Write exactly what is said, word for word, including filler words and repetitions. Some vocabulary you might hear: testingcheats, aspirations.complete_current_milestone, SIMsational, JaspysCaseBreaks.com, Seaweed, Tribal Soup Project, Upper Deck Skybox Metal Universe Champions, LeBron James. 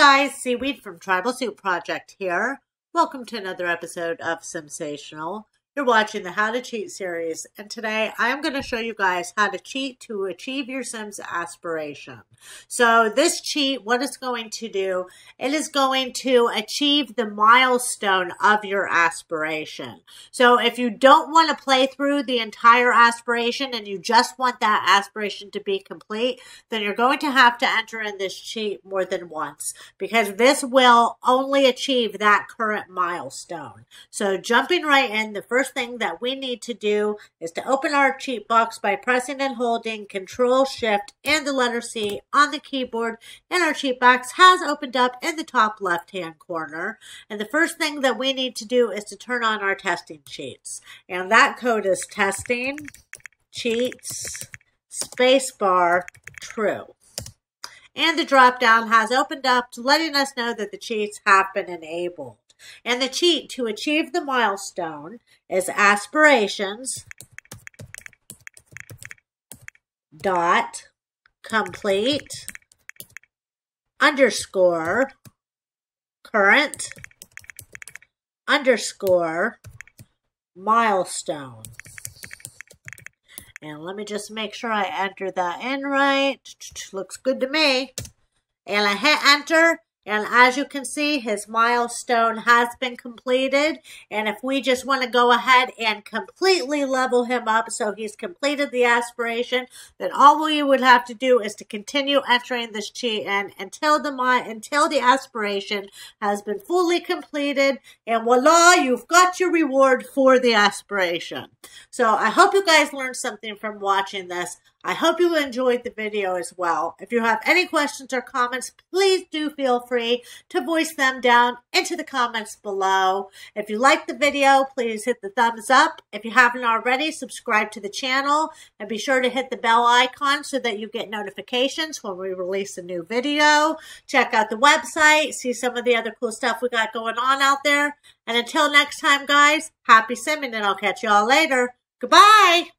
guys, Seaweed from Tribal Soup Project here. Welcome to another episode of SIMsational. You're watching the How to Cheat series, and today I'm going to show you guys how to cheat to achieve your Sims aspiration. So this cheat, what it's going to do, it is going to achieve the milestone of your aspiration. So if you don't want to play through the entire aspiration and you just want that aspiration to be complete, then you're going to have to enter in this cheat more than once because this will only achieve that current milestone. So jumping right in, the first First thing that we need to do is to open our cheat box by pressing and holding Control Shift and the letter C on the keyboard, and our cheat box has opened up in the top left hand corner. And the first thing that we need to do is to turn on our testing cheats, and that code is testing cheats spacebar true. And the drop down has opened up to letting us know that the cheats have been enabled. And the cheat to achieve the milestone is aspirations dot complete underscore current underscore milestone. And let me just make sure I enter that in right. Looks good to me. And I hit enter. And as you can see, his milestone has been completed. And if we just want to go ahead and completely level him up so he's completed the aspiration, then all we would have to do is to continue entering this cheat in until the, until the aspiration has been fully completed. And voila, you've got your reward for the aspiration. So I hope you guys learned something from watching this. I hope you enjoyed the video as well. If you have any questions or comments, please do feel free to voice them down into the comments below. If you liked the video, please hit the thumbs up. If you haven't already, subscribe to the channel and be sure to hit the bell icon so that you get notifications when we release a new video. Check out the website, see some of the other cool stuff we got going on out there. And until next time, guys, happy simming, and I'll catch you all later. Goodbye!